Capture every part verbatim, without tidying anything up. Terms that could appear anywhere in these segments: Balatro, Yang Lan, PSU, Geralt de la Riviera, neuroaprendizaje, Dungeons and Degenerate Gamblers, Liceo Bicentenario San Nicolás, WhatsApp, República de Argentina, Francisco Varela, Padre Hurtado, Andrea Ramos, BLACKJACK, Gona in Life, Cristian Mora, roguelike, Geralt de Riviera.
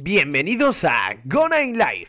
Bienvenidos a Gona in Life.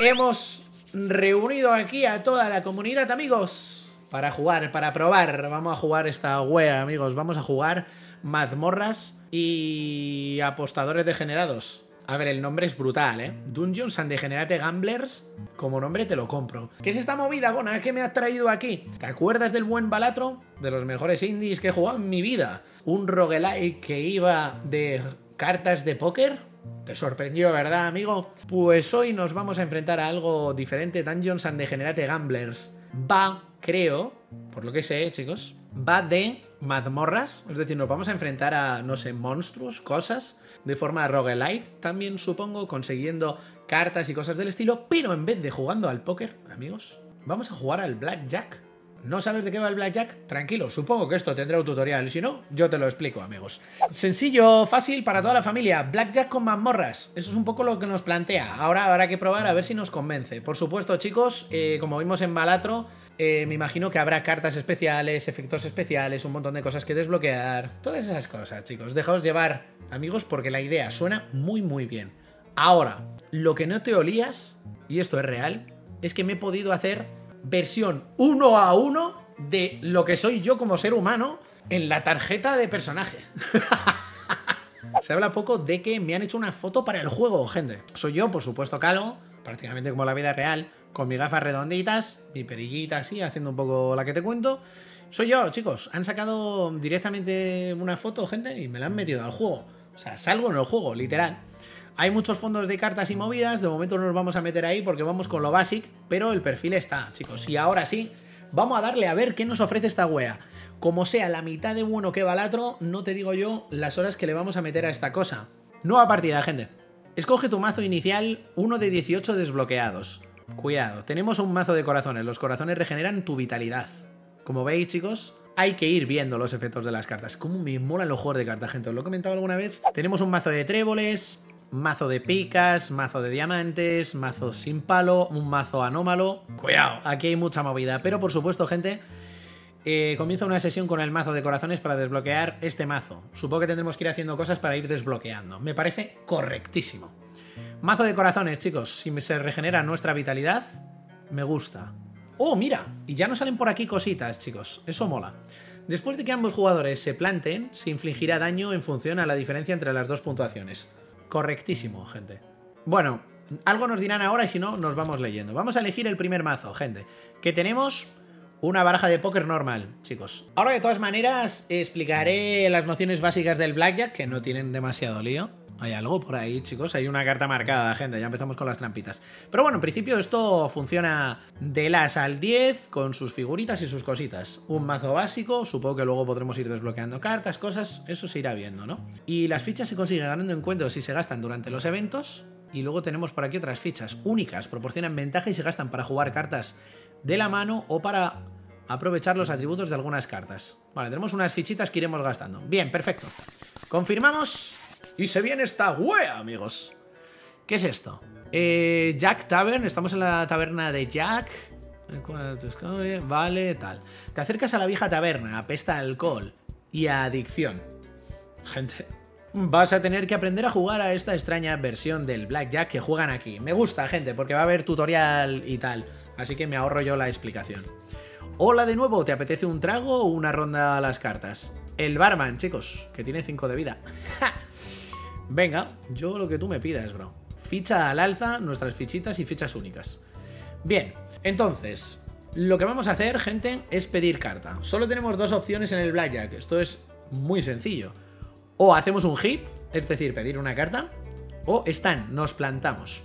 Hemos reunido aquí a toda la comunidad, amigos, para jugar, para probar. Vamos a jugar esta wea, amigos. Vamos a jugar mazmorras y apostadores degenerados. A ver, el nombre es brutal, ¿eh? Dungeons and Degenerate Gamblers, como nombre te lo compro. ¿Qué es esta movida, Gona? ¿Qué me has traído aquí? ¿Te acuerdas del buen Balatro? De los mejores indies que he jugado en mi vida. Un roguelike que iba de cartas de póker. Te sorprendió, ¿verdad, amigo? Pues hoy nos vamos a enfrentar a algo diferente. Dungeons and Degenerate Gamblers va, creo, por lo que sé, chicos, va de mazmorras, es decir, nos vamos a enfrentar a, no sé, monstruos, cosas, de forma roguelike, también supongo, consiguiendo cartas y cosas del estilo, pero en vez de jugando al póker, amigos, vamos a jugar al blackjack. ¿No sabes de qué va el blackjack? Tranquilo, supongo que esto tendrá un tutorial, si no, yo te lo explico, amigos. Sencillo, fácil, para toda la familia, blackjack con mazmorras, eso es un poco lo que nos plantea, ahora habrá que probar a ver si nos convence. Por supuesto, chicos, eh, como vimos en Balatro, Eh, me imagino que habrá cartas especiales, efectos especiales, un montón de cosas que desbloquear. Todas esas cosas, chicos. Dejaos llevar, amigos, porque la idea suena muy, muy bien. Ahora, lo que no te olías, y esto es real, es que me he podido hacer versión uno a uno de lo que soy yo como ser humano en la tarjeta de personaje. Se habla poco de que me han hecho una foto para el juego, gente. Soy yo, por supuesto, calvo, prácticamente como la vida real, con mis gafas redonditas, mi perillita así, haciendo un poco la que te cuento. Soy yo, chicos. Han sacado directamente una foto, gente, y me la han metido al juego. O sea, salgo en el juego, literal. Hay muchos fondos de cartas y movidas. De momento no nos vamos a meter ahí porque vamos con lo básico, pero el perfil está, chicos. Y ahora sí, vamos a darle a ver qué nos ofrece esta wea. Como sea la mitad de bueno que Balatro, no te digo yo las horas que le vamos a meter a esta cosa. Nueva partida, gente. Escoge tu mazo inicial, uno de dieciocho desbloqueados. Cuidado, tenemos un mazo de corazones. Los corazones regeneran tu vitalidad. Como veis, chicos, hay que ir viendo los efectos de las cartas. Cómo me molan los juegos de cartas, gente. Os lo he comentado alguna vez. Tenemos un mazo de tréboles, mazo de picas, mazo de diamantes, mazo sin palo, un mazo anómalo. Cuidado, aquí hay mucha movida. Pero por supuesto, gente, eh, comienza una sesión con el mazo de corazones para desbloquear este mazo. Supongo que tendremos que ir haciendo cosas para ir desbloqueando. Me parece correctísimo. Mazo de corazones, chicos. Si se regenera nuestra vitalidad, me gusta. ¡Oh, mira! Y ya nos salen por aquí cositas, chicos. Eso mola. Después de que ambos jugadores se planten, se infligirá daño en función a la diferencia entre las dos puntuaciones. Correctísimo, gente. Bueno, algo nos dirán ahora y si no, nos vamos leyendo. Vamos a elegir el primer mazo, gente. Que tenemos una baraja de póker normal, chicos. Ahora, de todas maneras, explicaré las nociones básicas del blackjack, que no tienen demasiado lío. Hay algo por ahí, chicos. Hay una carta marcada, gente. Ya empezamos con las trampitas. Pero bueno, en principio esto funciona del as al diez con sus figuritas y sus cositas. Un mazo básico. Supongo que luego podremos ir desbloqueando cartas, cosas. Eso se irá viendo, ¿no? Y las fichas se consiguen ganando encuentros y se gastan durante los eventos. Y luego tenemos por aquí otras fichas únicas. Proporcionan ventaja y se gastan para jugar cartas de la mano o para aprovechar los atributos de algunas cartas. Vale, tenemos unas fichitas que iremos gastando. Bien, perfecto. Confirmamos. Y se viene esta wea, amigos. ¿Qué es esto? Eh, Jack Tavern. Estamos en la taberna de Jack. Vale, tal. Te acercas a la vieja taberna. Apesta a alcohol y a adicción. Gente, vas a tener que aprender a jugar a esta extraña versión del blackjack que juegan aquí. Me gusta, gente, porque va a haber tutorial y tal. Así que me ahorro yo la explicación. Hola de nuevo. ¿Te apetece un trago o una ronda a las cartas? El barman, chicos, que tiene cinco de vida. ¡Ja! Venga, yo lo que tú me pidas, bro. Ficha al alza, nuestras fichitas y fichas únicas. Bien, entonces, lo que vamos a hacer, gente, es pedir carta. Solo tenemos dos opciones en el blackjack. Esto es muy sencillo. O hacemos un hit, es decir, pedir una carta, o están, nos plantamos.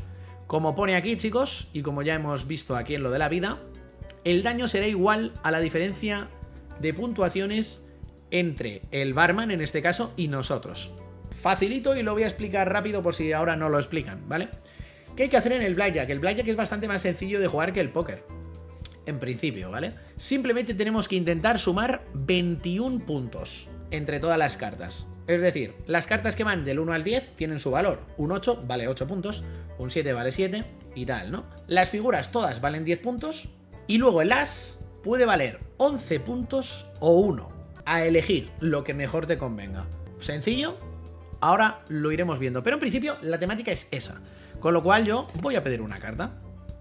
Como pone aquí, chicos, y como ya hemos visto aquí en lo de la vida, el daño será igual a la diferencia de puntuaciones entre el barman, en este caso, y nosotros. Facilito y lo voy a explicar rápido por si ahora no lo explican, ¿vale? ¿Qué hay que hacer en el blackjack? El blackjack es bastante más sencillo de jugar que el póker, en principio, ¿vale? Simplemente tenemos que intentar sumar veintiún puntos entre todas las cartas. Es decir, las cartas que van del uno al diez tienen su valor. Un ocho vale ocho puntos, un siete vale siete y tal, ¿no? Las figuras todas valen diez puntos y luego el as puede valer once puntos o uno. A elegir lo que mejor te convenga. Sencillo Ahora lo iremos viendo, pero en principio la temática es esa. Con lo cual yo voy a pedir una carta.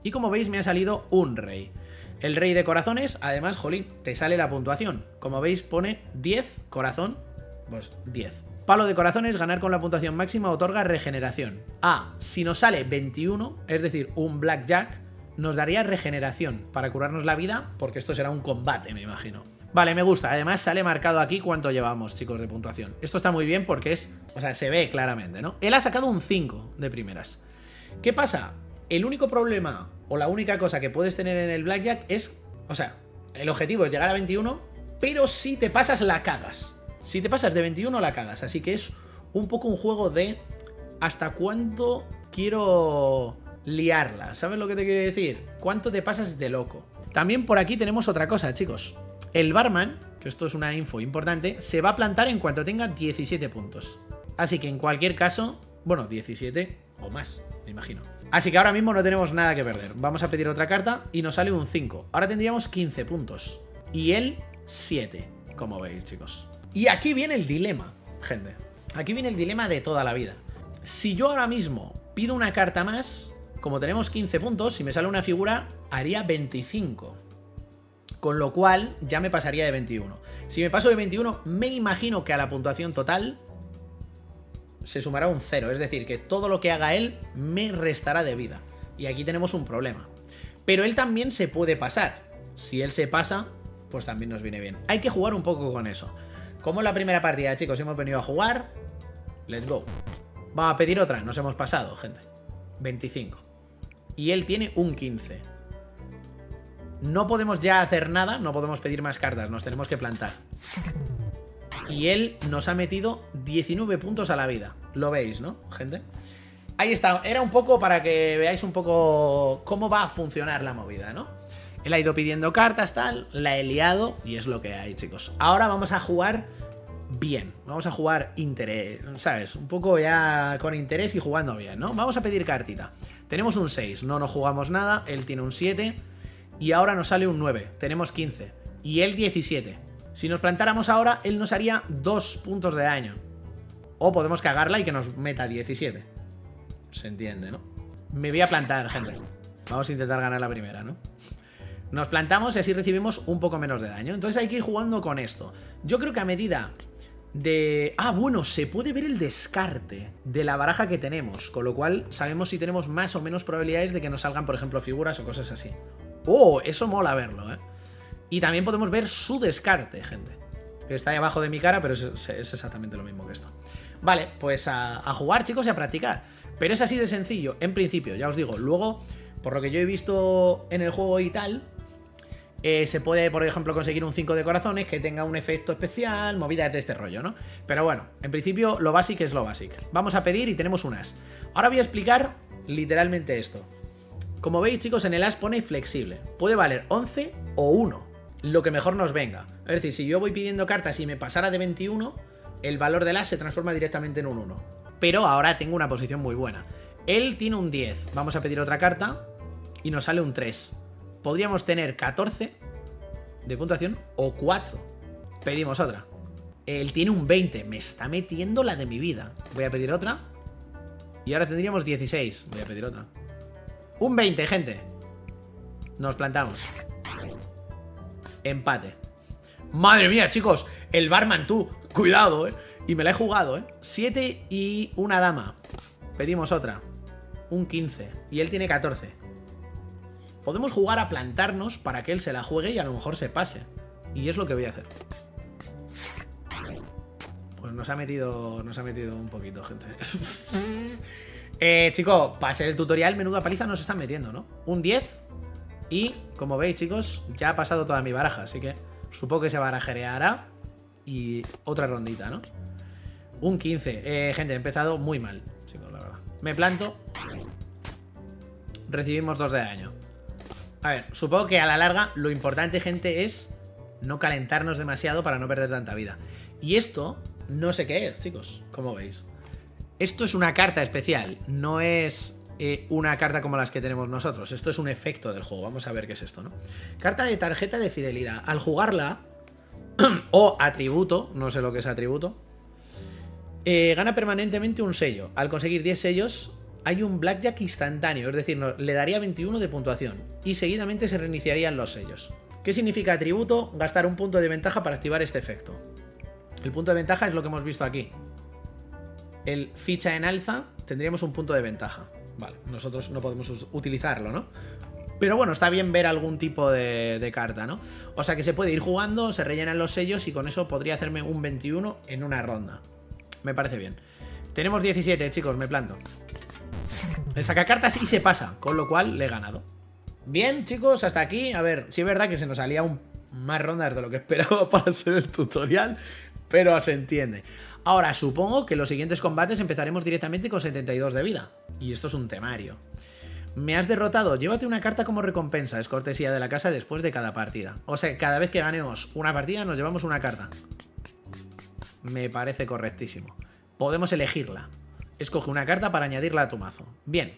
Y como veis me ha salido un rey. El rey de corazones, además, jolín, te sale la puntuación. Como veis pone diez, corazón, pues diez. Palo de corazones, ganar con la puntuación máxima otorga regeneración. Ah, si nos sale veintiuno, es decir, un blackjack, nos daría regeneración para curarnos la vida, porque esto será un combate, me imagino. Vale, me gusta. Además sale marcado aquí cuánto llevamos, chicos, de puntuación. Esto está muy bien porque es... O sea, se ve claramente, ¿no? Él ha sacado un cinco de primeras. ¿Qué pasa? El único problema o la única cosa que puedes tener en el blackjack es... O sea, el objetivo es llegar a veintiuno, pero si te pasas, la cagas. Si te pasas de veintiuno, la cagas. Así que es un poco un juego de hasta cuánto quiero liarla. ¿Sabes lo que te quiero decir? ¿Cuánto te pasas de loco? También por aquí tenemos otra cosa, chicos. El barman, que esto es una info importante, se va a plantar en cuanto tenga diecisiete puntos. Así que en cualquier caso, bueno, diecisiete o más, me imagino. Así que ahora mismo no tenemos nada que perder. Vamos a pedir otra carta y nos sale un cinco. Ahora tendríamos quince puntos. Y él, siete, como veis, chicos. Y aquí viene el dilema, gente. Aquí viene el dilema de toda la vida. Si yo ahora mismo pido una carta más, como tenemos quince puntos, si me sale una figura, haría veinticinco. Con lo cual ya me pasaría de veintiuno. Si me paso de veintiuno, me imagino que a la puntuación total se sumará un cero. Es decir, que todo lo que haga él me restará de vida. Y aquí tenemos un problema. Pero él también se puede pasar. Si él se pasa, pues también nos viene bien. Hay que jugar un poco con eso. Como en la primera partida, chicos, hemos venido a jugar. Let's go. Vamos a pedir otra. Nos hemos pasado, gente. veinticinco. Y él tiene un quince. No podemos ya hacer nada, no podemos pedir más cartas, nos tenemos que plantar. Y él nos ha metido diecinueve puntos a la vida. Lo veis, ¿no, gente? Ahí está, era un poco para que veáis un poco cómo va a funcionar la movida, ¿no? Él ha ido pidiendo cartas, tal, la he liado y es lo que hay, chicos. Ahora vamos a jugar bien, vamos a jugar interés, ¿sabes? Un poco ya con interés y jugando bien, ¿no? Vamos a pedir cartita. Tenemos un seis, no nos jugamos nada, él tiene un siete... Y ahora nos sale un nueve, tenemos quince. Y él diecisiete. Si nos plantáramos ahora, él nos haría dos puntos de daño. O podemos cagarla y que nos meta diecisiete. Se entiende, ¿no? Me voy a plantar, gente. Vamos a intentar ganar la primera, ¿no? Nos plantamos y así recibimos un poco menos de daño. Entonces hay que ir jugando con esto. Yo creo que a medida de... Ah, bueno, se puede ver el descarte de la baraja que tenemos. Con lo cual sabemos si tenemos más o menos probabilidades de que nos salgan, por ejemplo, figuras o cosas así. ¡Oh! Eso mola verlo, ¿eh? Y también podemos ver su descarte, gente. Está ahí abajo de mi cara, pero es, es exactamente lo mismo que esto. Vale, pues a, a jugar, chicos, y a practicar. Pero es así de sencillo, en principio, ya os digo. Luego, por lo que yo he visto en el juego y tal, eh, se puede, por ejemplo, conseguir un cinco de corazones que tenga un efecto especial, movidas de este rollo, ¿no? Pero bueno, en principio, lo básico es lo básico. Vamos a pedir y tenemos un as. Ahora voy a explicar literalmente esto. Como veis, chicos, en el as pone flexible. Puede valer once o uno, lo que mejor nos venga. Es decir, si yo voy pidiendo cartas y me pasara de veintiuno, el valor del as se transforma directamente en un uno. Pero ahora tengo una posición muy buena. Él tiene un diez. Vamos a pedir otra carta y nos sale un tres. Podríamos tener catorce de puntuación o cuatro. Pedimos otra. Él tiene un veinte. Me está metiendo la de mi vida. Voy a pedir otra. Y ahora tendríamos dieciséis. Voy a pedir otra. Un veinte, gente. Nos plantamos. Empate. Madre mía, chicos. El barman, tú. Cuidado, eh. Y me la he jugado, eh. siete y una dama. Pedimos otra. Un quince. Y él tiene catorce. Podemos jugar a plantarnos para que él se la juegue y a lo mejor se pase. Y es lo que voy a hacer. Pues nos ha metido, nos ha metido un poquito, gente. Eh, chicos, para ser el tutorial, menuda paliza nos están metiendo, ¿no? Un diez. Y, como veis, chicos, ya ha pasado toda mi baraja. Así que supongo que se barajereará. Y otra rondita, ¿no? Un quince. Eh, gente, he empezado muy mal, chicos, la verdad. Me planto. Recibimos dos de daño. A ver, supongo que a la larga lo importante, gente, es no calentarnos demasiado para no perder tanta vida. Y esto no sé qué es, chicos, como veis. Esto es una carta especial, no es eh, una carta como las que tenemos nosotros. Esto es un efecto del juego, vamos a ver qué es esto, ¿no? Carta de tarjeta de fidelidad. Al jugarla, o atributo, no sé lo que es atributo, Eh, gana permanentemente un sello. Al conseguir diez sellos hay un blackjack instantáneo, es decir, no, le daría veintiuno de puntuación y seguidamente se reiniciarían los sellos. ¿Qué significa atributo? Gastar un punto de ventaja para activar este efecto. El punto de ventaja es lo que hemos visto aquí. El ficha en alza, tendríamos un punto de ventaja. Vale, nosotros no podemos utilizarlo, ¿no? Pero bueno, está bien ver algún tipo de, de carta, ¿no? O sea que se puede ir jugando, se rellenan los sellos y con eso podría hacerme un veintiuno en una ronda. Me parece bien. Tenemos diecisiete, chicos, me planto. Le saca cartas y se pasa, con lo cual le he ganado. Bien, chicos, hasta aquí. A ver, sí es verdad que se nos salía un, más rondas de lo que esperaba para hacer el tutorial, pero se entiende. Ahora, supongo que los siguientes combates empezaremos directamente con setenta y dos de vida. Y esto es un temario. Me has derrotado. Llévate una carta como recompensa. Es cortesía de la casa después de cada partida. O sea, cada vez que ganemos una partida nos llevamos una carta. Me parece correctísimo. Podemos elegirla. Escoge una carta para añadirla a tu mazo. Bien.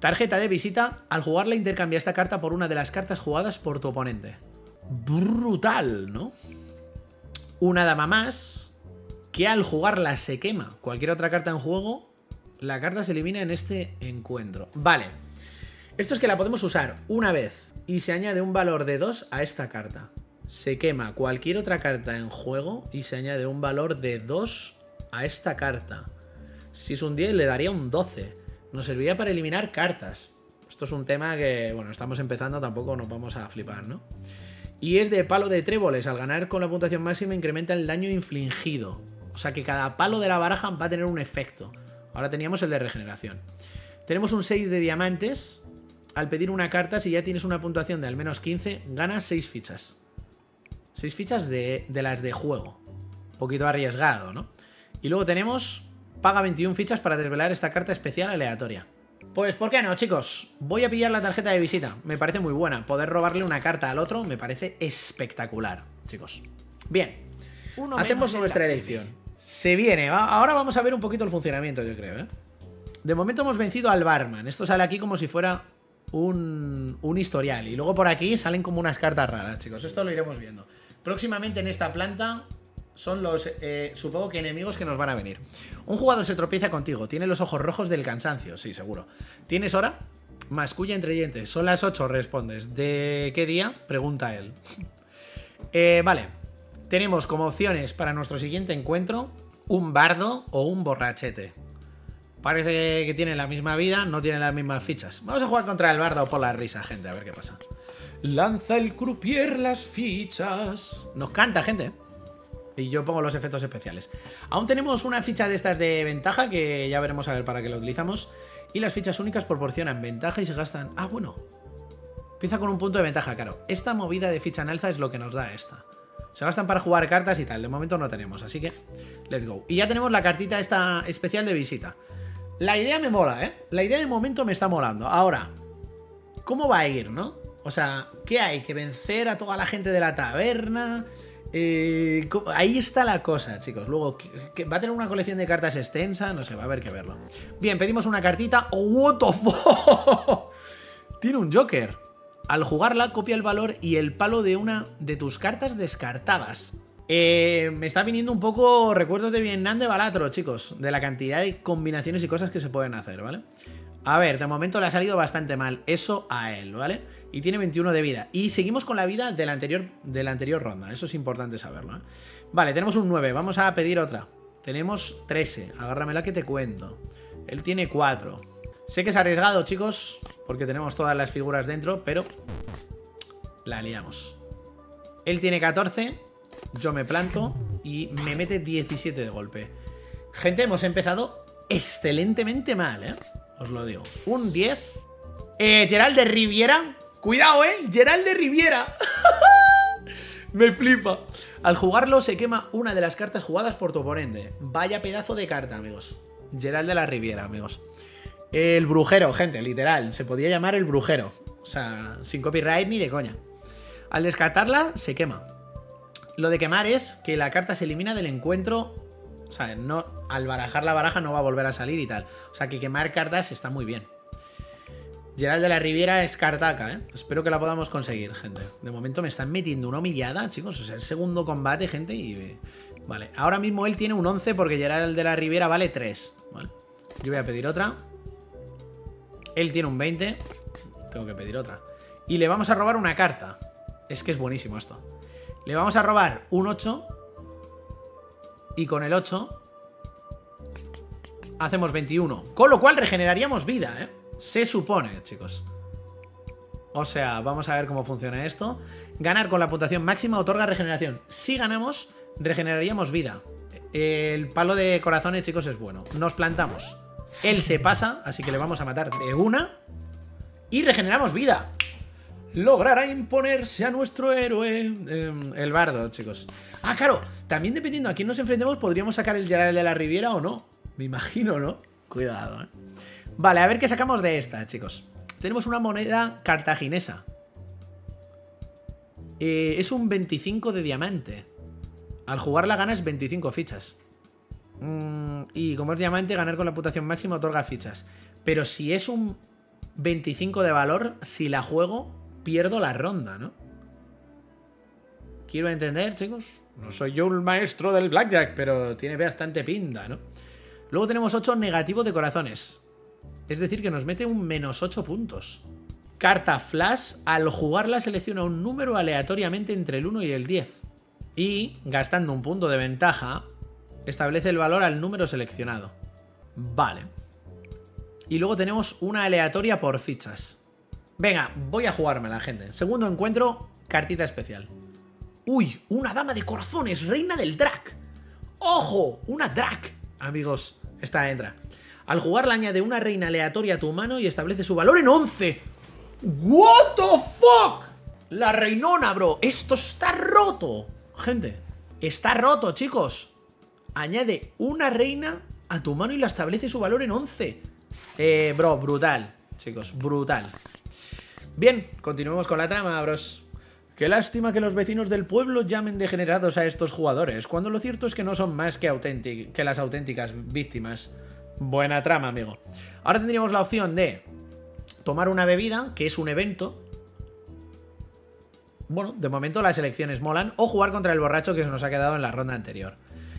Tarjeta de visita. Al jugarla intercambia esta carta por una de las cartas jugadas por tu oponente. Brutal, ¿no? Una dama más, que al jugarla se quema cualquier otra carta en juego, la carta se elimina en este encuentro. Vale, esto es que la podemos usar una vez y se añade un valor de dos a esta carta. Se quema cualquier otra carta en juego y se añade un valor de dos a esta carta. Si es un diez le daría un doce, nos serviría para eliminar cartas. Esto es un tema que, bueno, estamos empezando, tampoco nos vamos a flipar, ¿no? Y es de palo de tréboles, al ganar con la puntuación máxima incrementa el daño infligido. O sea que cada palo de la baraja va a tener un efecto. Ahora teníamos el de regeneración. Tenemos un seis de diamantes. Al pedir una carta, si ya tienes una puntuación de al menos quince, ganas seis fichas. seis fichas de, de las de juego. Un poquito arriesgado, ¿no? Y luego tenemos, paga veintiuna fichas para desvelar esta carta especial aleatoria. Pues ¿por qué no, chicos? Voy a pillar la tarjeta de visita. Me parece muy buena. Poder robarle una carta al otro me parece espectacular, chicos. Bien. Uno hacemos nuestra elección. Se viene, ahora vamos a ver un poquito el funcionamiento, yo creo, ¿eh? De momento hemos vencido al barman. Esto sale aquí como si fuera un, un historial. Y luego por aquí salen como unas cartas raras, chicos. Esto lo iremos viendo. Próximamente en esta planta son los, eh, supongo que enemigos que nos van a venir. Un jugador se tropieza contigo. Tiene los ojos rojos del cansancio, sí, seguro. ¿Tienes hora? Masculla entre dientes. Son las ocho, respondes. ¿De qué día? Pregunta él. eh, vale. Tenemos como opciones para nuestro siguiente encuentro un bardo o un borrachete. Parece que tienen la misma vida, no tienen las mismas fichas. Vamos a jugar contra el bardo por la risa, gente, a ver qué pasa. Lanza el croupier las fichas. Nos canta, gente. Y yo pongo los efectos especiales. Aún tenemos una ficha de estas de ventaja que ya veremos a ver para qué la utilizamos. Y las fichas únicas proporcionan ventaja y se gastan... Ah, bueno. Empieza con un punto de ventaja, claro. Esta movida de ficha en alza es lo que nos da esta. Se gastan para jugar cartas y tal. De momento no tenemos, así que let's go. Y ya tenemos la cartita esta especial de visita. La idea me mola, ¿eh? La idea de momento me está molando. Ahora, ¿cómo va a ir, no? O sea, ¿qué hay? ¿Que vencer a toda la gente de la taberna? Eh, ahí está la cosa, chicos. Luego, ¿va a tener una colección de cartas extensa? No sé, va a haber que verlo. Bien, pedimos una cartita. ¡Oh, what the fuck! Tiene un Joker. Al jugarla, copia el valor y el palo de una de tus cartas descartadas. Eh, me está viniendo un poco recuerdos de Vietnam de Balatro, chicos. De la cantidad de combinaciones y cosas que se pueden hacer, ¿vale? A ver, de momento le ha salido bastante mal. Eso a él, ¿vale? Y tiene veintiuno de vida. Y seguimos con la vida de la anterior, de la anterior ronda. Eso es importante saberlo, ¿eh? Vale, tenemos un nueve. Vamos a pedir otra. Tenemos trece. Agárramela que te cuento. Él tiene cuatro. Sé que es arriesgado, chicos, porque tenemos todas las figuras dentro, pero la liamos. Él tiene catorce, yo me planto y me mete diecisiete de golpe. Gente, hemos empezado excelentemente mal, ¿eh? Os lo digo. Un diez. Eh, Geralt de Riviera. Cuidado, ¿eh? Geralt de Riviera. Me flipa. Al jugarlo se quema una de las cartas jugadas por tu oponente. Vaya pedazo de carta, amigos. Geralt de la Riviera, amigos. El brujero, gente, literal. Se podía llamar el brujero. O sea, sin copyright ni de coña. Al descartarla, se quema. Lo de quemar es que la carta se elimina del encuentro. O sea, no, al barajar la baraja no va a volver a salir y tal. O sea, que quemar cartas está muy bien. Geralt de la Riviera es Cartaca, ¿eh? Espero que la podamos conseguir, gente. De momento me están metiendo una humillada, chicos. O sea, el segundo combate, gente, y... Vale, ahora mismo él tiene un once porque Geralt de la Riviera vale tres. Vale, yo voy a pedir otra. Él tiene un veinte. Tengo que pedir otra. Y le vamos a robar una carta. Es que es buenísimo esto. Le vamos a robar un ocho. Y con el ocho... hacemos veintiuno. Con lo cual regeneraríamos vida, ¿eh? Se supone, chicos. O sea, vamos a ver cómo funciona esto. Ganar con la puntuación máxima otorga regeneración. Si ganamos, regeneraríamos vida. El palo de corazones, chicos, es bueno. Nos plantamos. Él se pasa, así que le vamos a matar de una. Y regeneramos vida. Logrará imponerse a nuestro héroe. Eh, el bardo, chicos. Ah, claro. También dependiendo a quién nos enfrentemos, podríamos sacar el Geralt de la Riviera o no. Me imagino, ¿no? Cuidado, ¿eh? Vale, a ver qué sacamos de esta, chicos. Tenemos una moneda cartaginesa. Eh, es un veinticinco de diamante. Al jugarla ganas veinticinco fichas. Mm, y como es diamante, ganar con la puntuación máxima otorga fichas. Pero si es un veinticinco de valor, si la juego, pierdo la ronda, ¿no? Quiero entender, chicos. No soy yo un maestro del blackjack, pero tiene bastante pinta, ¿no? Luego tenemos ocho negativo de corazones. Es decir, que nos mete un menos ocho puntos. Carta flash. Al jugarla selecciona un número aleatoriamente entre el uno y el diez. Y, gastando un punto de ventaja, establece el valor al número seleccionado. Vale. Y luego tenemos una aleatoria por fichas. Venga, voy a jugármela, gente. Segundo encuentro, cartita especial. ¡Uy! Una dama de corazones, reina del drac. ¡Ojo! Una drac. Amigos, esta entra. Al jugarla añade una reina aleatoria a tu mano y establece su valor en once. What the fuck. La reinona, bro. Esto está roto. Gente, está roto, chicos. Añade una reina a tu mano y la establece su valor en once. Eh, bro, brutal. Chicos, brutal. Bien, continuemos con la trama, bros. Qué lástima que los vecinos del pueblo llamen degenerados a estos jugadores, cuando lo cierto es que no son más que, auténtic- que las auténticas víctimas. Buena trama, amigo. Ahora tendríamos la opción de tomar una bebida, que es un evento. Bueno, de momento las elecciones molan. O jugar contra el borracho que se nos ha quedado en la ronda anterior.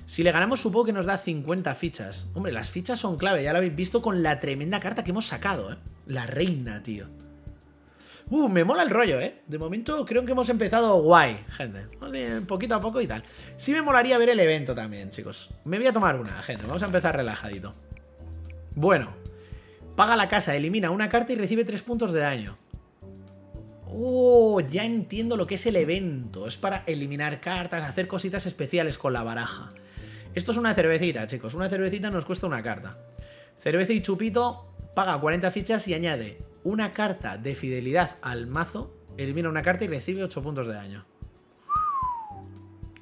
Si le ganamos, supongo que nos da cincuenta fichas. Hombre, las fichas son clave, ya lo habéis visto con la tremenda carta que hemos sacado, ¿eh? La reina, tío. Uh, me mola el rollo, ¿eh? De momento creo que hemos empezado guay, gente. Poquito a poco y tal. Sí me molaría ver el evento también, chicos. Me voy a tomar una, gente. Vamos a empezar relajadito. Bueno, paga la casa, elimina una carta y recibe tres puntos de daño. Oh, ya entiendo lo que es el evento. Es para eliminar cartas, hacer cositas especiales con la baraja. Esto es una cervecita, chicos. Una cervecita nos cuesta una carta. Cerveza y chupito, paga cuarenta fichas y añade una carta de fidelidad al mazo. Elimina una carta y recibe ocho puntos de daño.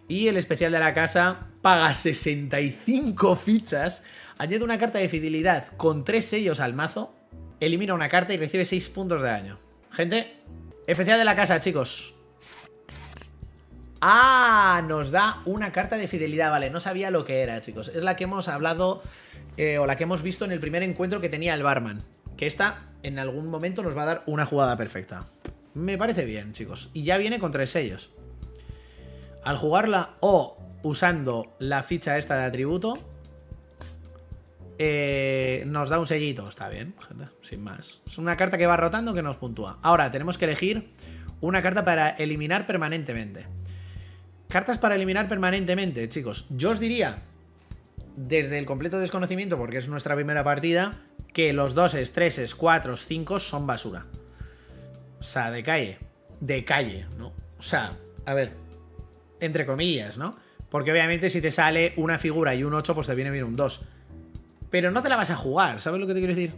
Y el especial de la casa paga sesenta y cinco fichas. Añade una carta de fidelidad con tres sellos al mazo. Elimina una carta y recibe seis puntos de daño. Gente, especial de la casa, chicos. Ah, nos da una carta de fidelidad. Vale, no sabía lo que era, chicos. Es la que hemos hablado eh, o la que hemos visto en el primer encuentro que tenía el barman. Que esta en algún momento nos va a dar una jugada perfecta. Me parece bien, chicos. Y ya viene con tres sellos. Al jugarla o usando la ficha esta de atributo, eh, nos da un sellito. Está bien, gente, sin más. Es una carta que va rotando que nos puntúa. Ahora tenemos que elegir una carta para eliminar permanentemente. Cartas para eliminar permanentemente, chicos. Yo os diría, desde el completo desconocimiento, porque es nuestra primera partida, que los doses, treses, cuatros, cinco son basura. O sea, de calle. De calle, ¿no? O sea, a ver, entre comillas, ¿no? Porque obviamente si te sale una figura y un ocho, pues te viene bien un dos. Pero no te la vas a jugar, ¿sabes lo que te quiero decir?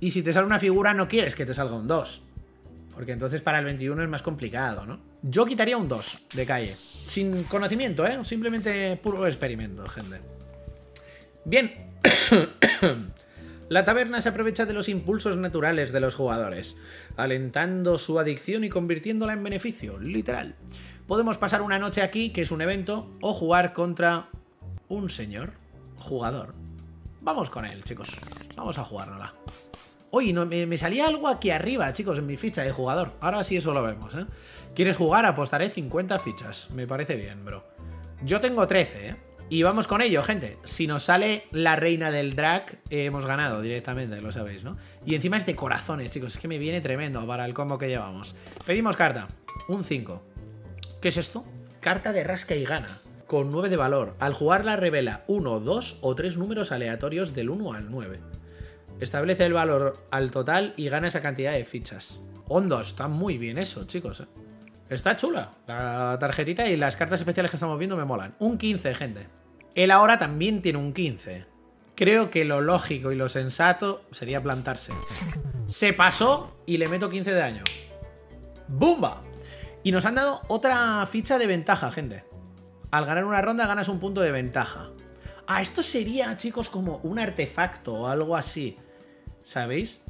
Y si te sale una figura, no quieres que te salga un dos. Porque entonces para el veintiuno es más complicado, ¿no? Yo quitaría un dos de calle. Sin conocimiento, ¿eh? Simplemente puro experimento, gente. Bien. La taberna se aprovecha de los impulsos naturales de los jugadores, alentando su adicción y convirtiéndola en beneficio, literal. Podemos pasar una noche aquí, que es un evento, o jugar contra un señor jugador. Vamos con él, chicos. Vamos a jugárnosla. Oye, no, me, me salía algo aquí arriba, chicos, en mi ficha de jugador. Ahora sí eso lo vemos, ¿eh? ¿Quieres jugar? Apostaré cincuenta fichas. Me parece bien, bro. Yo tengo trece, ¿eh? Y vamos con ello, gente. Si nos sale la reina del drag, eh, hemos ganado directamente, lo sabéis, ¿no? Y encima es de corazones, chicos. Es que me viene tremendo para el combo que llevamos. Pedimos carta. Un cinco. ¿Qué es esto? Carta de rasca y gana. Con nueve de valor. Al jugarla revela uno, dos o tres números aleatorios del uno al nueve. Establece el valor al total y gana esa cantidad de fichas. Hondos, está muy bien eso, chicos, ¿eh? Está chula la tarjetita y las cartas especiales que estamos viendo me molan. Un quince, gente. Él ahora también tiene un quince. Creo que lo lógico y lo sensato sería plantarse. Se pasó y le meto quince de daño. ¡Bumba! Y nos han dado otra ficha de ventaja, gente. Al ganar una ronda ganas un punto de ventaja. Ah, esto sería, chicos, como un artefacto o algo así, ¿sabéis?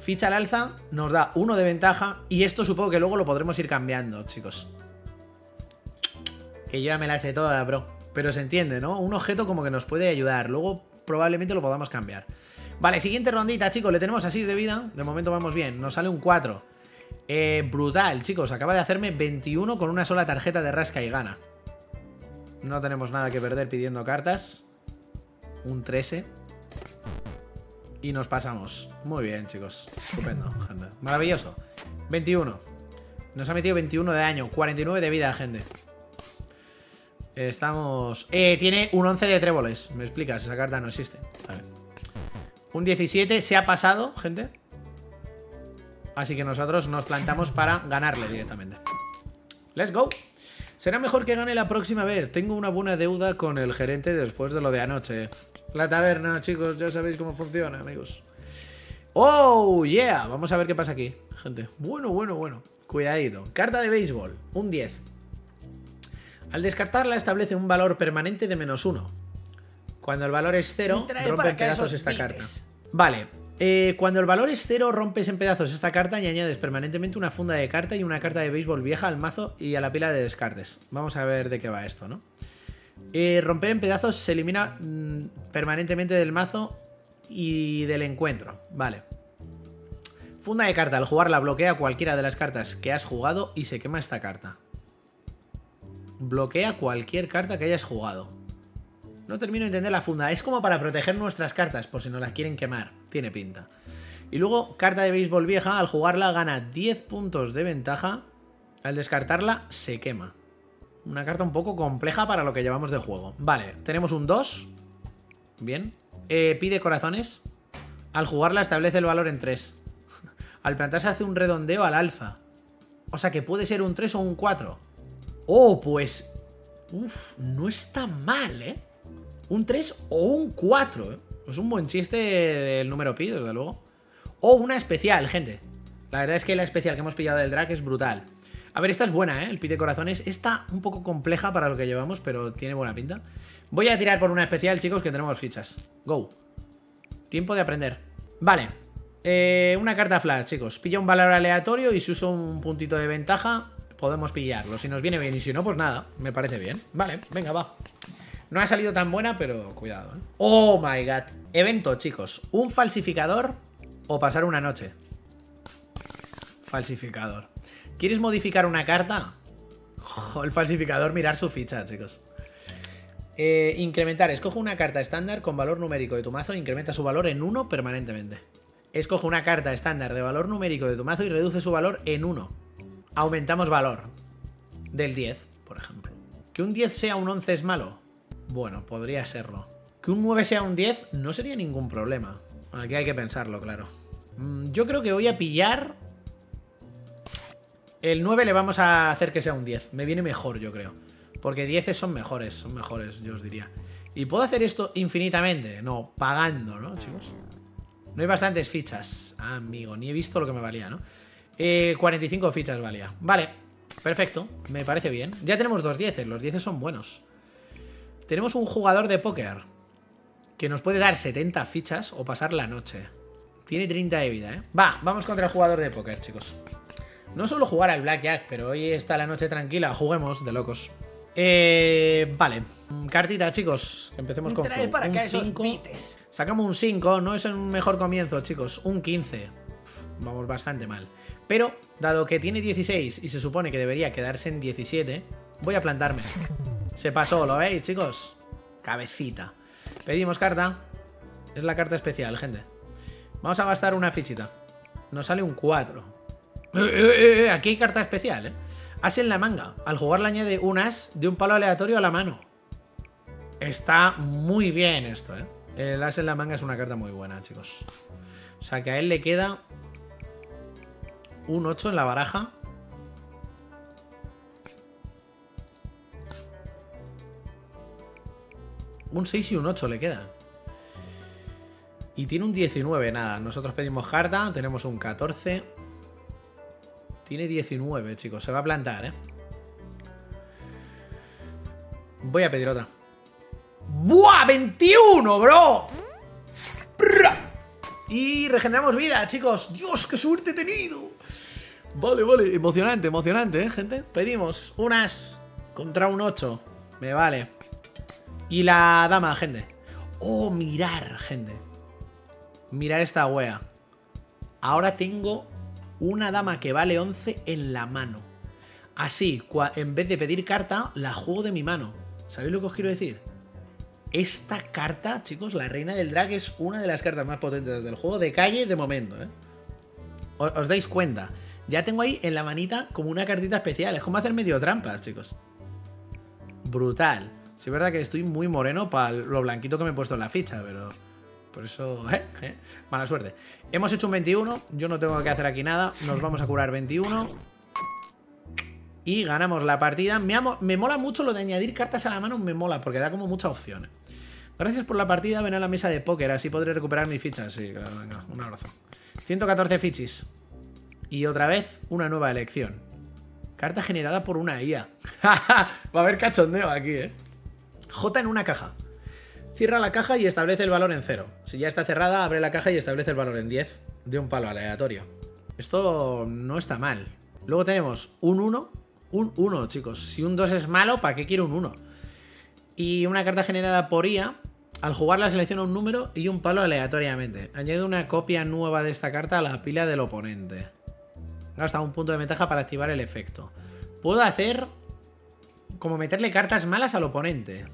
Ficha al alza, nos da uno de ventaja. Y esto supongo que luego lo podremos ir cambiando, chicos. Que yo ya me la sé toda, bro. Pero se entiende, ¿no? Un objeto como que nos puede ayudar. Luego probablemente lo podamos cambiar. Vale, siguiente rondita, chicos. Le tenemos a seis de vida. De momento vamos bien. Nos sale un cuatro. Eh, brutal, chicos. Acaba de hacerme veintiuno con una sola tarjeta de rasca y gana. No tenemos nada que perder pidiendo cartas. Un trece. Y nos pasamos. Muy bien, chicos. Estupendo, gente. Maravilloso. veintiuno. Nos ha metido veintiuno de daño. cuarenta y nueve de vida, gente. Estamos... Eh, tiene un once de tréboles. Me explicas, esa carta no existe. A ver. Un diecisiete. Se ha pasado, gente. Así que nosotros nos plantamos para ganarle directamente. Let's go. Será mejor que gane la próxima vez. Tengo una buena deuda con el gerente después de lo de anoche. La taberna, chicos, ya sabéis cómo funciona, amigos. ¡Oh, yeah! Vamos a ver qué pasa aquí, gente. Bueno, bueno, bueno. Cuidadito. Carta de béisbol. Un diez. Al descartarla establece un valor permanente de menos uno. Cuando el valor es cero, rompe en pedazos esta carta. Vale. Eh, cuando el valor es cero, rompes en pedazos esta carta y añades permanentemente una funda de carta y una carta de béisbol vieja al mazo y a la pila de descartes. Vamos a ver de qué va esto, ¿no? Eh, romper en pedazos se elimina mmm, permanentemente del mazo y del encuentro. Vale. Funda de carta. Al jugarla bloquea cualquiera de las cartas que has jugado y se quema esta carta. Bloquea cualquier carta que hayas jugado. No termino de entender la funda. Es como para proteger nuestras cartas por si nos las quieren quemar. Tiene pinta. Y luego, carta de béisbol vieja. Al jugarla gana diez puntos de ventaja. Al descartarla, se quema. Una carta un poco compleja para lo que llevamos de juego. Vale, tenemos un dos. Bien. Eh, pide corazones. Al jugarla establece el valor en tres. Al plantarse hace un redondeo al alza. O sea que puede ser un tres o un cuatro. Oh, pues... Uf, no está mal, ¿eh? Un tres o un cuatro, ¿eh? Es un buen chiste del número pi, desde luego. O una especial, gente. La verdad es que la especial que hemos pillado del drag es brutal. A ver, esta es buena, ¿eh? El pi de corazones. Está un poco compleja para lo que llevamos, pero tiene buena pinta. Voy a tirar por una especial, chicos, que tenemos fichas. Go. Tiempo de aprender. Vale. Eh, una carta flash, chicos. Pilla un valor aleatorio y si uso un puntito de ventaja, podemos pillarlo. Si nos viene bien y si no, pues nada. Me parece bien. Vale, venga, va. No ha salido tan buena, pero cuidado, ¿eh? Oh my god. Evento, chicos. Un falsificador o pasar una noche. Falsificador. ¿Quieres modificar una carta? Oh, el falsificador, mirar su ficha, chicos. Eh, incrementar. Escojo una carta estándar con valor numérico de tu mazo e incrementa su valor en uno permanentemente. Escojo una carta estándar de valor numérico de tu mazo y reduce su valor en uno. Aumentamos valor. Del diez, por ejemplo. Que un diez sea un once es malo. Bueno, podría serlo. Que un nueve sea un diez no sería ningún problema. Aquí hay que pensarlo, claro. Yo creo que voy a pillar... El nueve le vamos a hacer que sea un diez. Me viene mejor, yo creo. Porque dieces son mejores, son mejores, yo os diría. ¿Y puedo hacer esto infinitamente? No, pagando, ¿no, chicos? No hay bastantes fichas. Ah, amigo, ni he visto lo que me valía, ¿no? Eh, cuarenta y cinco fichas valía. Vale, perfecto, me parece bien. Ya tenemos dos dieces, los dieces son buenos. Tenemos un jugador de póker que nos puede dar setenta fichas o pasar la noche. Tiene treinta de vida, ¿eh? Va, vamos contra el jugador de póker, chicos. No suelo jugar al blackjack, pero hoy está la noche tranquila. Juguemos de locos. Eh, vale, cartita, chicos. Empecemos con Trae flow. Para acá esos pites. Sacamos un cinco, no es el mejor comienzo, chicos. Un quince. Uf, vamos bastante mal. Pero, dado que tiene dieciséis y se supone que debería quedarse en diecisiete, voy a plantarme. Se pasó, ¿lo veis, chicos? Cabecita. Pedimos carta. Es la carta especial, gente. Vamos a gastar una fichita. Nos sale un cuatro. Eh, eh, eh, aquí hay carta especial, ¿eh? As en la manga. Al jugar le añade un as de un palo aleatorio a la mano. Está muy bien esto, ¿eh? El as en la manga es una carta muy buena, chicos. O sea que a él le queda un ocho en la baraja. Un seis y un ocho le quedan. Y tiene un diecinueve, nada. Nosotros pedimos carta, tenemos un catorce. Tiene diecinueve, chicos. Se va a plantar, ¿eh? Voy a pedir otra. ¡Buah! ¡veintiuno, bro! Y regeneramos vida, chicos. ¡Dios, qué suerte he tenido! Vale, vale. Emocionante, emocionante, ¿eh, gente? Pedimos unas contra un ocho. Me vale. Y la dama, gente. Oh, mirar, gente. Mirar esta wea. Ahora tengo una dama que vale once en la mano. Así, en vez de pedir carta, la juego de mi mano. ¿Sabéis lo que os quiero decir? Esta carta, chicos, la reina del drag, es una de las cartas más potentes del juego de calle de momento, ¿eh? Os, os dais cuenta. Ya tengo ahí en la manita como una cartita especial. Es como hacer medio trampas, chicos. Brutal. Sí, es verdad que estoy muy moreno para lo blanquito que me he puesto en la ficha, pero... Por eso... ¿eh? ¿eh? Mala suerte. Hemos hecho un veintiuno. Yo no tengo que hacer aquí nada. Nos vamos a curar veintiuno. Y ganamos la partida. Me, amo, me mola mucho lo de añadir cartas a la mano. Me mola porque da como muchas opciones. Gracias por la partida. Ven a la mesa de póker. Así podré recuperar mis fichas. Sí, claro. Venga, un abrazo. ciento catorce fichis. Y otra vez una nueva elección. Carta generada por una I A. Va a haber cachondeo aquí, ¿eh? J en una caja. Cierra la caja y establece el valor en cero. Si ya está cerrada, abre la caja y establece el valor en diez de un palo aleatorio. Esto no está mal. Luego tenemos un uno. Un uno, chicos. Si un dos es malo, ¿para qué quiero un uno? Y una carta generada por I A. Al jugarla selecciona un número y un palo aleatoriamente. Añade una copia nueva de esta carta a la pila del oponente. Gasta un punto de ventaja para activar el efecto. Puedo hacer como meterle cartas malas al oponente.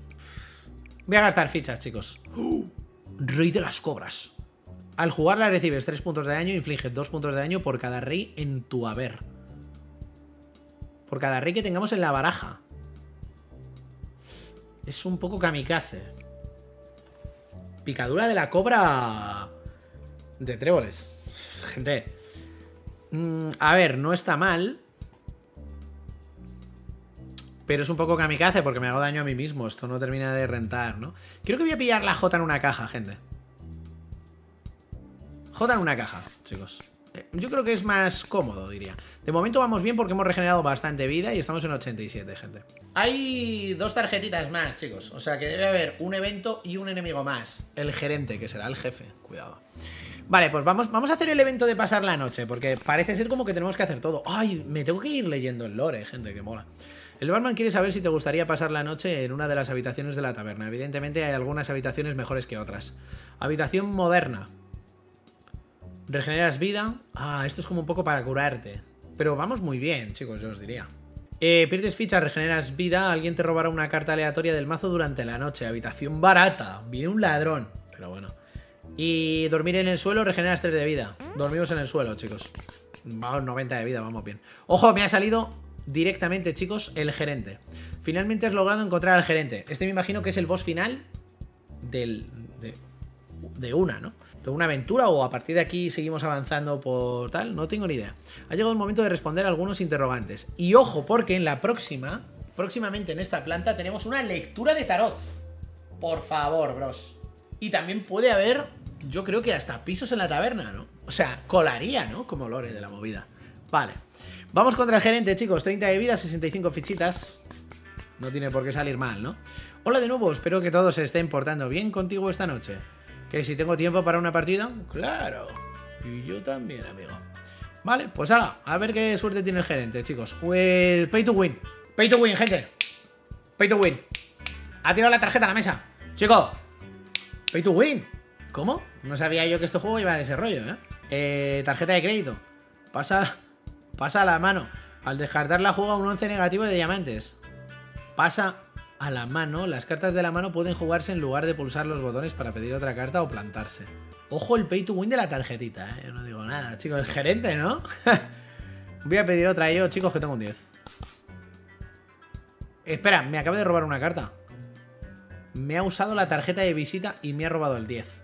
Voy a gastar fichas, chicos. ¡Oh! Rey de las cobras. Al jugarla recibes tres puntos de daño. Inflige dos puntos de daño por cada rey en tu haber. Por cada rey que tengamos en la baraja. Es un poco kamikaze. Picadura de la cobra de tréboles. Gente, mm, a ver, no está mal, pero es un poco kamikaze porque me hago daño a mí mismo. Esto no termina de rentar, ¿no? Creo que voy a pillar la J en una caja, gente. J en una caja, chicos. Yo creo que es más cómodo, diría. De momento vamos bien porque hemos regenerado bastante vida y estamos en ochenta y siete, gente. Hay dos tarjetitas más, chicos. O sea que debe haber un evento y un enemigo más. El gerente, que será el jefe. Cuidado. Vale, pues vamos, vamos a hacer el evento de pasar la noche porque parece ser como que tenemos que hacer todo. Ay, me tengo que ir leyendo el lore, gente, que mola. El barman quiere saber si te gustaría pasar la noche en una de las habitaciones de la taberna. Evidentemente hay algunas habitaciones mejores que otras. Habitación moderna. Regeneras vida. Ah, esto es como un poco para curarte. Pero vamos muy bien, chicos, yo os diría. Eh, pierdes fichas, regeneras vida. Alguien te robará una carta aleatoria del mazo durante la noche. Habitación barata. Viene un ladrón. Pero bueno. Y dormir en el suelo, regeneras tres de vida. Dormimos en el suelo, chicos. Vamos, noventa de vida, vamos bien. Ojo, me ha salido... Directamente, chicos, el gerente. Finalmente has logrado encontrar al gerente. Este me imagino que es el boss final del, de, de una, ¿no? De una aventura, o a partir de aquí seguimos avanzando por tal. No tengo ni idea. Ha llegado el momento de responder a algunos interrogantes. Y ojo, porque en la próxima, próximamente en esta planta, tenemos una lectura de tarot. Por favor, bros. Y también puede haber, yo creo que hasta pisos en la taberna, ¿no? O sea, colaría, ¿no? Como lore de la movida. Vale. Vamos contra el gerente, chicos. treinta de vida, sesenta y cinco fichitas. No tiene por qué salir mal, ¿no? Hola de nuevo, espero que todos se estén portando bien contigo esta noche. ¿Que si tengo tiempo para una partida? ¡Claro! Y yo también, amigo. Vale, pues ahora, a ver qué suerte tiene el gerente, chicos. Well, pay to win. Pay to win, gente. Pay to win. Ha tirado la tarjeta a la mesa. Chico. Pay to win. ¿Cómo? No sabía yo que este juego iba de ese rollo, ¿eh? Eh, tarjeta de crédito. Pasa, pasa a la mano. Al descartarla juega un once negativo de diamantes. Pasa a la mano. Las cartas de la mano pueden jugarse en lugar de pulsar los botones para pedir otra carta o plantarse. Ojo el pay to win de la tarjetita, ¿eh? Yo no digo nada, chicos. El gerente, ¿no? Voy a pedir otra yo, chicos, que tengo un diez. Espera, me acabo de robar una carta. Me ha usado la tarjeta de visita y me ha robado el diez.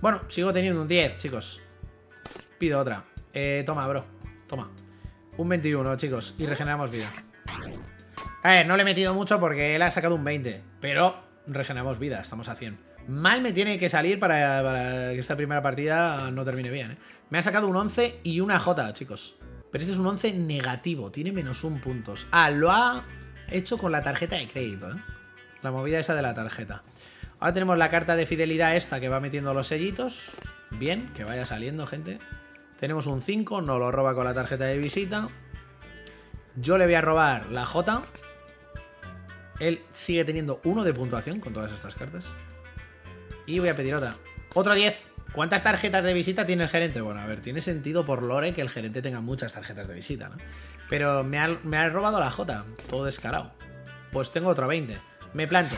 Bueno, sigo teniendo un diez, chicos. Pido otra. Eh, toma, bro. Toma. Un veintiuno, chicos. Y regeneramos vida. A ver, no le he metido mucho porque él ha sacado un veinte. Pero regeneramos vida. Estamos a cien. Mal me tiene que salir para, para que esta primera partida no termine bien, ¿eh? Me ha sacado un once y una J, chicos. Pero este es un once negativo. Tiene menos un puntos. Ah, lo ha hecho con la tarjeta de crédito, ¿eh? La movida esa de la tarjeta. Ahora tenemos la carta de fidelidad esta que va metiendo los sellitos. Bien, que vaya saliendo, gente. Tenemos un cinco, no lo roba con la tarjeta de visita. Yo le voy a robar la J. Él sigue teniendo uno de puntuación con todas estas cartas. Y voy a pedir otra. Otro diez. ¿Cuántas tarjetas de visita tiene el gerente? Bueno, a ver, tiene sentido por lore que el gerente tenga muchas tarjetas de visita, ¿no? Pero me ha, me ha robado la J. Todo descarado. Pues tengo otro veinte. Me planto.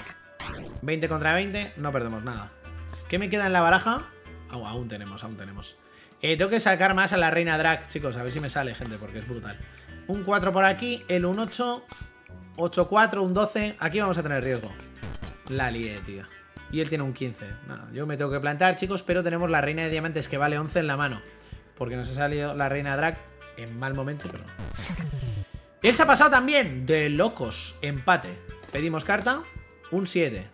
veinte contra veinte. No perdemos nada. ¿Qué me queda en la baraja? Oh, aún tenemos, aún tenemos. Eh, tengo que sacar más a la reina drag, chicos. A ver si me sale, gente, porque es brutal. Un cuatro por aquí. El un ocho. ocho cuatro. Un doce. Aquí vamos a tener riesgo. La lié, tío. Y él tiene un quince. Nada, yo me tengo que plantar, chicos, pero tenemos la reina de diamantes que vale once en la mano. Porque nos ha salido la reina drag en mal momento, pero... Él se ha pasado también. De locos. Empate. Pedimos carta. Un siete.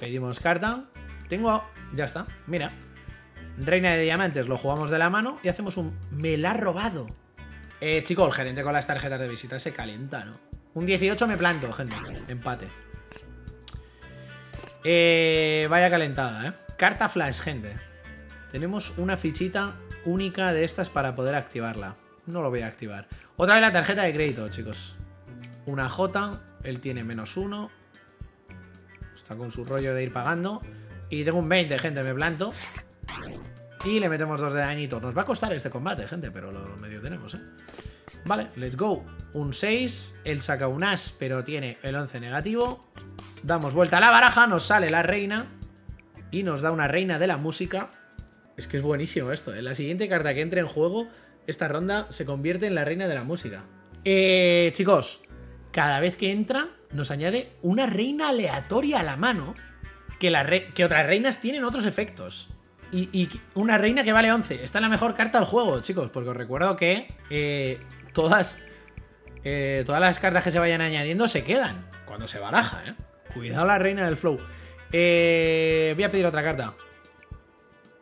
Pedimos carta. Tengo... Ya está. Mira. Reina de diamantes. Lo jugamos de la mano y hacemos un... Me la ha robado. Eh, chico, el gerente con las tarjetas de visita se calienta, ¿no? Un dieciocho me planto, gente. Empate. Eh, vaya calentada, ¿eh? Carta flash, gente. Tenemos una fichita única de estas para poder activarla. No lo voy a activar. Otra vez la tarjeta de crédito, chicos. Una J. Él tiene menos uno. Está con su rollo de ir pagando. Y tengo un veinte, gente. Me planto. Y le metemos dos de dañito. Nos va a costar este combate, gente, pero lo medio tenemos, ¿eh? Vale, let's go. Un seis. Él saca un as, pero tiene el once negativo. Damos vuelta a la baraja, nos sale la reina y nos da una reina de la música. Es que es buenísimo esto, ¿eh? La siguiente carta que entre en juego, esta ronda, se convierte en la reina de la música. Eh, chicos, cada vez que entra nos añade una reina aleatoria a la mano que, la re que otras reinas tienen otros efectos. Y, y una reina que vale once. Esta es la mejor carta del juego, chicos, porque os recuerdo que eh, todas, eh, todas las cartas que se vayan añadiendo se quedan cuando se baraja, ¿eh? Cuidado la reina del flow. Eh, voy a pedir otra carta.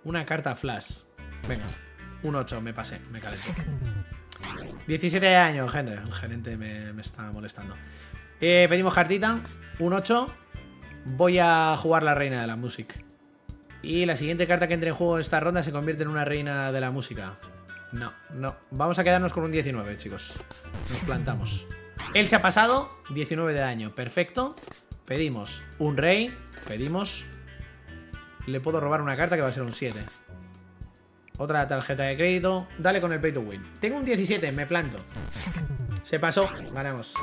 Una carta flash. Venga, un ocho, me pasé, me calenté. diecisiete años, gente. El gerente me, me está molestando. Eh, pedimos cartita. Un ocho. Voy a jugar la reina de la música. Y la siguiente carta que entre en juego en esta ronda se convierte en una reina de la música. No, no. Vamos a quedarnos con un diecinueve, chicos. Nos plantamos. Él se ha pasado. diecinueve de daño. Perfecto. Pedimos un rey. Pedimos. Le puedo robar una carta que va a ser un siete. Otra tarjeta de crédito. Dale con el pay to win. Tengo un diecisiete, me planto. Se pasó, ganamos.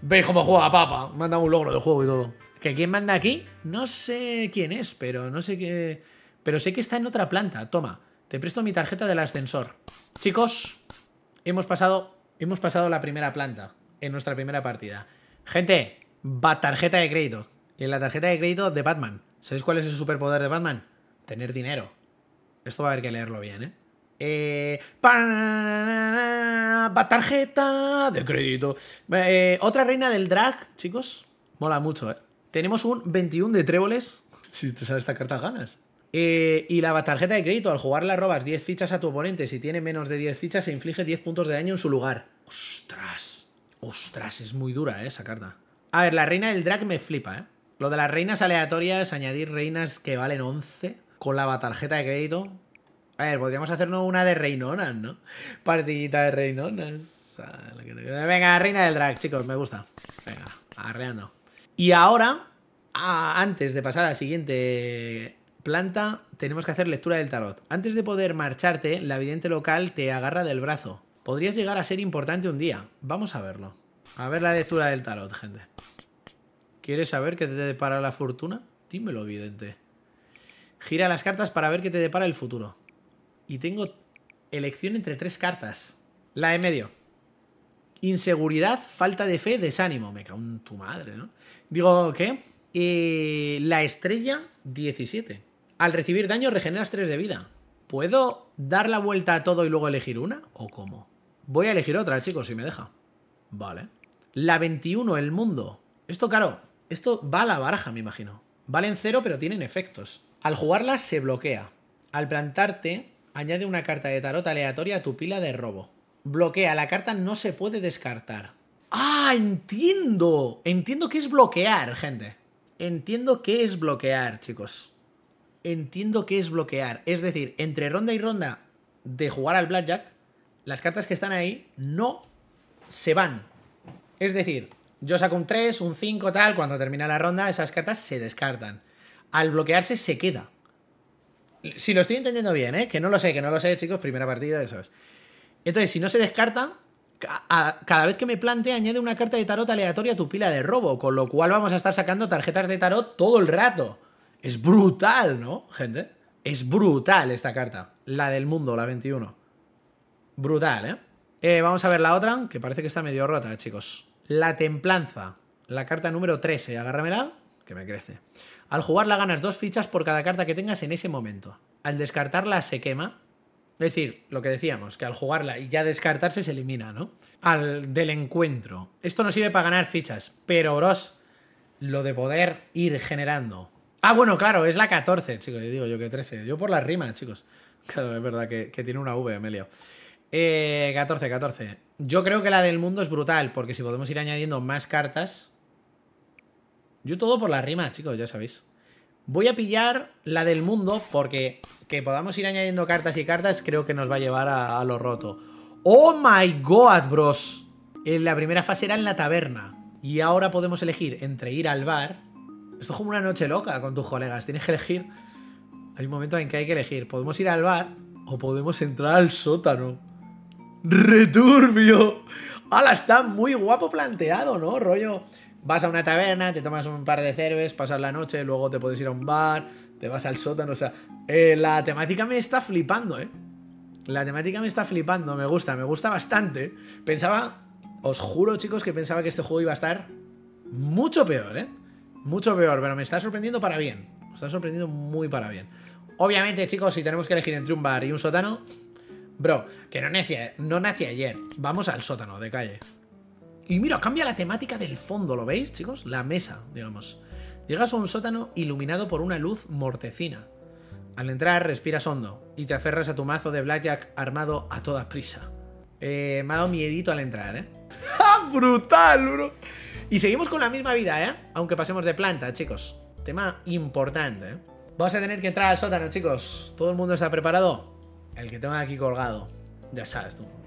¿Veis cómo juega Papa? Me han dado un logro de juego y todo. ¿Que quién manda aquí? No sé quién es, pero no sé qué. Pero sé que está en otra planta. Toma, te presto mi tarjeta del ascensor. Chicos, hemos pasado, hemos pasado la primera planta en nuestra primera partida. Gente. Va, tarjeta de crédito. En la tarjeta de crédito de Batman. ¿Sabéis cuál es el superpoder de Batman? Tener dinero. Esto va a haber que leerlo bien, ¿eh? Eh... Va, tarjeta de crédito. Eh, Otra reina del drag, chicos. Mola mucho, ¿eh? Tenemos un veintiuno de tréboles. Si te sale esta carta, ganas. Eh, y la tarjeta de crédito. Al jugarla robas diez fichas a tu oponente. Si tiene menos de diez fichas, se inflige diez puntos de daño en su lugar. Ostras. Ostras, es muy dura, ¿eh? Esa carta. A ver, la reina del drag me flipa, ¿eh? Lo de las reinas aleatorias, añadir reinas que valen once con la tarjeta de crédito. A ver, podríamos hacernos una de reinonas, ¿no? Partidita de reinonas. Venga, reina del drag, chicos, me gusta. Venga, arreando. Y ahora, a, antes de pasar a la siguiente planta, tenemos que hacer lectura del tarot. Antes de poder marcharte, la vidente local te agarra del brazo. Podrías llegar a ser importante un día. Vamos a verlo. A ver la lectura del tarot, gente. ¿Quieres saber qué te depara la fortuna? Dímelo, vidente. Gira las cartas para ver qué te depara el futuro. Y tengo elección entre tres cartas. La de medio. Inseguridad, falta de fe, desánimo. Me cago en tu madre, ¿no? Digo, ¿qué? Eh, la estrella diecisiete. Al recibir daño regeneras tres de vida. ¿Puedo dar la vuelta a todo y luego elegir una? ¿O cómo? Voy a elegir otra, chicos, si me deja. Vale. La veintiuno, el mundo. Esto, claro, esto va a la baraja, me imagino. Valen cero, pero tienen efectos. Al jugarla se bloquea. Al plantarte, añade una carta de tarot aleatoria a tu pila de robo. Bloquea, la carta no se puede descartar. ¡Ah, entiendo! Entiendo qué es bloquear, gente. Entiendo qué es bloquear, chicos. Entiendo qué es bloquear. Es decir, entre ronda y ronda de jugar al blackjack, las cartas que están ahí no se van. Es decir, yo saco un tres, un cinco, tal, cuando termina la ronda, esas cartas se descartan. Al bloquearse se queda. Si lo estoy entendiendo bien, ¿eh? Que no lo sé, que no lo sé, chicos, primera partida de esas. Entonces, si no se descarta, cada vez que me plante, añade una carta de tarot aleatoria a tu pila de robo, con lo cual vamos a estar sacando tarjetas de tarot todo el rato. Es brutal, ¿no, gente? Es brutal esta carta. La del mundo, la veintiuno. Brutal, ¿eh? Eh, vamos a ver la otra, que parece que está medio rota, chicos. La templanza. La carta número trece. Agárramela, que me crece. Al jugarla ganas dos fichas por cada carta que tengas en ese momento. Al descartarla se quema. Es decir, lo que decíamos, que al jugarla y ya descartarse se elimina, ¿no? Al del encuentro. Esto nos sirve para ganar fichas, pero, bros, lo de poder ir generando. Ah, bueno, claro, es la catorce, chicos. Yo digo yo que trece. Yo por las rimas, chicos. Claro, es verdad que, que tiene una V, me he liado. Eh, catorce, catorce. Yo creo que la del mundo es brutal, porque si podemos ir añadiendo más cartas... Yo todo por las rimas, chicos, ya sabéis. Voy a pillar la del mundo porque que podamos ir añadiendo cartas y cartas creo que nos va a llevar a, a lo roto. ¡Oh my god, bros! En la primera fase era en la taberna y ahora podemos elegir entre ir al bar. Esto es como una noche loca con tus colegas. Tienes que elegir. Hay un momento en que hay que elegir. Podemos ir al bar o podemos entrar al sótano. ¡Returbio! ¡Hala! Está muy guapo planteado, ¿no? Rollo... Vas a una taberna, te tomas un par de cervezas, pasas la noche, luego te puedes ir a un bar, te vas al sótano, o sea... Eh, la temática me está flipando, ¿eh? La temática me está flipando, me gusta, me gusta bastante. Pensaba, os juro, chicos, que pensaba que este juego iba a estar mucho peor, ¿eh? Mucho peor, pero me está sorprendiendo para bien. Me está sorprendiendo muy para bien. Obviamente, chicos, si tenemos que elegir entre un bar y un sótano... Bro, que no nací, no nací ayer. Vamos al sótano de calle. Y mira, cambia la temática del fondo, ¿lo veis, chicos? La mesa, digamos. Llegas a un sótano iluminado por una luz mortecina. Al entrar, respiras hondo y te aferras a tu mazo de blackjack armado a toda prisa. Eh, me ha dado miedito al entrar, ¿eh? ¡Ja! ¡Brutal, bro! Y seguimos con la misma vida, ¿eh? Aunque pasemos de planta, chicos. Tema importante, ¿eh? Vamos a tener que entrar al sótano, chicos. ¿Todo el mundo está preparado? El que tengo aquí colgado. Ya sabes tú.